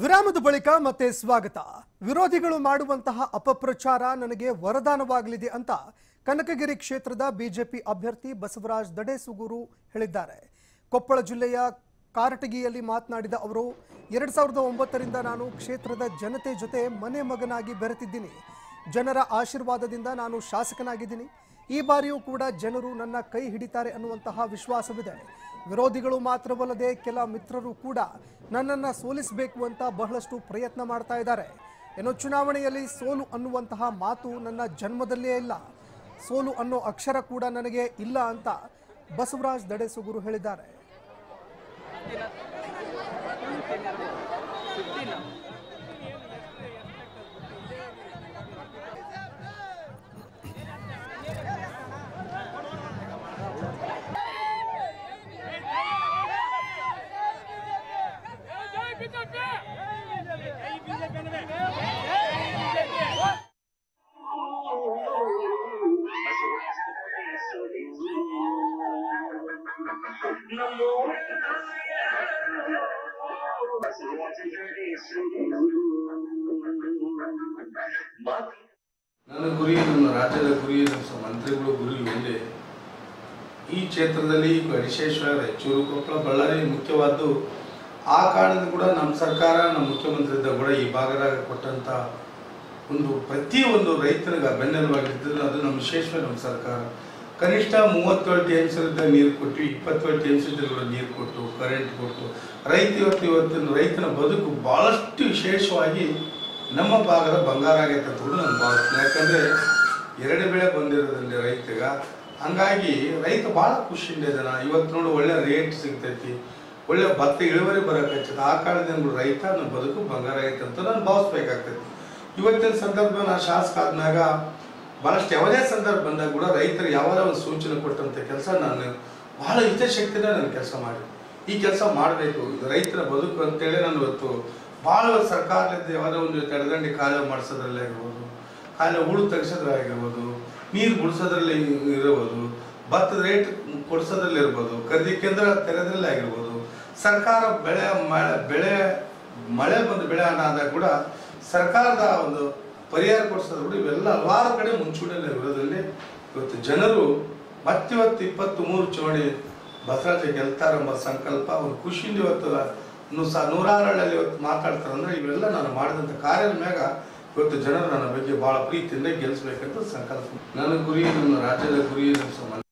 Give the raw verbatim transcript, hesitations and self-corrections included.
ವಿರಾಮದ ಬಳಿಕ ಮತ್ತೆ ಸ್ವಾಗತ. ವಿರೋಧಿಗಳು ಮಾಡುವಂತಹ ಅಪಪ್ರಚಾರ ನನಗೆ ವರದಾನವಾಗಲಿದೆ ಅಂತ ಕನಕಗಿರಿ ಕ್ಷೇತ್ರದ ಬಿಜೆಪಿ ಅಭ್ಯರ್ಥಿ ಬಸವರಾಜ್ ದಡೇ ಸುಗೂರು ಹೇಳಿದ್ದಾರೆ. ಕೊಪ್ಪಳ ಜಿಲ್ಲೆಯ ಕಾರಟಗಿಯಲ್ಲಿ ಮಾತನಾಡಿದ ಅವರು ಎರಡು ಸಾವಿರದ ಒಂಬತ್ತು ರಿಂದ ನಾನು ಕ್ಷೇತ್ರದ ಜನತೆ ಜೊತೆ ಮನೆ ಮಗನಾಗಿ ಬೆರೆತಿದ್ದೀನಿ. ಜನರ ಆಶೀರ್ವಾದದಿಂದ ನಾನು ಶಾಸಕನಾಗಿದ್ದೀನಿ. ಈ ಬಾರಿಯೂ ಕೂಡ ಜನರು ನನ್ನ ಕೈ ಹಿಡಿತಾರೆ ಅನ್ನುವಂತಹ ವಿಶ್ವಾಸವಿದೆ. ವಿರೋಧಿಗಳು ಮಾತ್ರವಲ್ಲದೆ ಕೆಲ ಮಿತ್ರರು ಕೂಡ ನನ್ನನ್ನು ಸೋಲಿಸಬೇಕು ಅಂತ ಬಹಳಷ್ಟು ಪ್ರಯತ್ನ ಮಾಡ್ತಾ ಇದ್ದಾರೆ. ಏನೋ ಚುನಾವಣೆಯಲ್ಲಿ ಸೋಲು ಅನ್ನುವಂತಹ ಮಾತು ನನ್ನ ಜನ್ಮದಲ್ಲೇ ಇಲ್ಲ, ಸೋಲು ಅನ್ನೋ ಅಕ್ಷರ ಕೂಡ ನನಗೆ ಇಲ್ಲ ಅಂತ ಬಸವರಾಜ್ ದಡೇ ಸುಗೂರು ಹೇಳಿದ್ದಾರೆ. ನನ್ನ ಗುರಿ, ನಮ್ಮ ರಾಜ್ಯದ ಗುರಿ, ನಮ್ಮ ಮಂತ್ರಿಗಳ ಗುರಿ ಒಂದೇ. ಈ ಕ್ಷೇತ್ರದಲ್ಲಿ ವಿಶೇಷವಾಗಿ ರಾಯಚೂರು, ಕೊಪ್ಪಳ, ಬಳ್ಳಾರಿ ಮುಖ್ಯವಾದ್ದು. ಆ ಕಾರಣದಿಂದ ಕೂಡ ನಮ್ಮ ಸರ್ಕಾರ, ನಮ್ಮ ಮುಖ್ಯಮಂತ್ರಿಯಿಂದ ಕೂಡ ಈ ಭಾಗದ ಕೊಟ್ಟಂಥ ಒಂದು ಪ್ರತಿಯೊಂದು ರೈತನಿಗೆ ಬೆನ್ನೆಲುಬಾಗಿದ್ದು ಅದು ನಮ್ಮ ವಿಶೇಷವಾಗಿ ನಮ್ಮ ಸರ್ಕಾರ. ಕನಿಷ್ಠ ಮೂವತ್ತೇಳು ಟಿ ಎಂ ಸಿ ನೀರು ಕೊಟ್ಟು, ಇಪ್ಪತ್ತೇಳು ಟಿ ಎಂ ಸಿ ನೀರು ಕೊಟ್ಟು, ಕರೆಂಟ್ ಕೊಟ್ಟು, ರೈತ ಇವತ್ತು ಇವತ್ತಿನ ರೈತನ ಬದುಕು ಭಾಳಷ್ಟು ವಿಶೇಷವಾಗಿ ನಮ್ಮ ಭಾಗದ ಬಂಗಾರ ಆಗೈತೆ ಅಂತ ಕೂಡ ನಾನು ಭಾವಿಸ್ತೀನಿ. ಯಾಕಂದರೆ ಎರಡು ಬೆಳೆ ಬಂದಿರೋದ್ರಲ್ಲಿ ರೈತಗ, ಹಂಗಾಗಿ ರೈತ ಭಾಳ ಖುಷಿಯಿಂದ ಜನ ಇವತ್ತು ನೋಡಿ ಒಳ್ಳೆ ರೇಟ್ ಸಿಗ್ತೈತಿ, ಒಳ್ಳೆ ಭತ್ತ ಇಳುವರಿ ಬರೋಕ್ಕಾಗ್ತದೆ. ಆ ಕಾರಣದಿಂದ ರೈತ ನಮ್ಮ ಬದುಕು ಬಂಗಾರ ಆಗೈತೆ ಅಂತ ನಾನು ಭಾವಿಸ್ಬೇಕಾಗ್ತೈತಿ. ಇವತ್ತಿನ ಸಂದರ್ಭ ನಾನು ಶಾಸಕ ಆದ್ಮ್ಯಾಗ ಭಾಳಷ್ಟು ಯಾವುದೇ ಸಂದರ್ಭ ಬಂದಾಗ ಕೂಡ ರೈತರು ಯಾವ್ದಾರ ಒಂದು ಸೂಚನೆ ಕೊಟ್ಟಂಥ ಕೆಲಸ ನಾನು ಬಹಳ ಹಿತಶಕ್ತಿನ ನಾನು ಕೆಲಸ ಮಾಡಿ ಈ ಕೆಲಸ ಮಾಡಬೇಕು, ಇದು ರೈತರ ಬದುಕು ಅಂತೇಳಿ ನಾನು ಇವತ್ತು ಭಾಳ ಸರ್ಕಾರದಿಂದ ಯಾವುದೋ ಒಂದು ತಡೆದಂಡಿ ಕಾಲ ಮಾಡಿಸೋದ್ರಲ್ಲೇ ಇರ್ಬೋದು, ಕಾಲ ಹೂಳು ತೆಗೆಸೋದ್ರಾಗಿರ್ಬೋದು, ನೀರು ಬಿಡಿಸೋದ್ರಲ್ಲಿ ಇರ್ಬೋದು, ಭತ್ತದ ರೇಟ್ ಕೊಡಿಸೋದ್ರಲ್ಲಿ ಇರ್ಬೋದು, ಖರೀದಿ ಕೇಂದ್ರ ತೆರೆದ್ರಲ್ಲೇ ಆಗಿರ್ಬೋದು, ಸರ್ಕಾರ ಬೆಳೆ ಬೆಳೆ ಮಳೆ ಬಂದು ಬೆಳೆ ಹಣ ಆದಾಗ ಕೂಡ ಸರ್ಕಾರದ ಒಂದು ಪರಿಹಾರ ಕೊಡಿಸೋದು ಕೂಡ ಇವೆಲ್ಲ ಹಲವಾರು ಕಡೆ ಮುಂಚೂಣಿಯಲ್ಲಿ ಇರೋದ್ರಲ್ಲಿ ಇವತ್ತು ಜನರು ಮತ್ತಿವತ್ತು ಇಪ್ಪತ್ತ್ ಮೂರು ಚೋಣಿ ಬಸವರಾಜ್ ಗೆಲ್ತಾರೆ ಎಂಬ ಸಂಕಲ್ಪ ಒಂದು ಖುಷಿಯಿಂದ ಇವತ್ತು ನೂರಾರಲ್ಲಿ ಇವತ್ತು ಮಾತಾಡ್ತಾರೆ. ಅಂದರೆ ಇವೆಲ್ಲ ನಾನು ಮಾಡಿದಂಥ ಕಾರ್ಯದ ಮ್ಯಾಗ ಇವತ್ತು ಜನರು ನನ್ನ ಬಗ್ಗೆ ಭಾಳ ಪ್ರೀತಿಯಿಂದ ಗೆಲ್ಲಿಸ್ಬೇಕಂತ ಸಂಕಲ್ಪ. ನನ್ನ ಗುರಿ, ನಮ್ಮ ರಾಜ್ಯದ ಗುರಿ, ನಮ್ಮ ಸಂಬಂಧ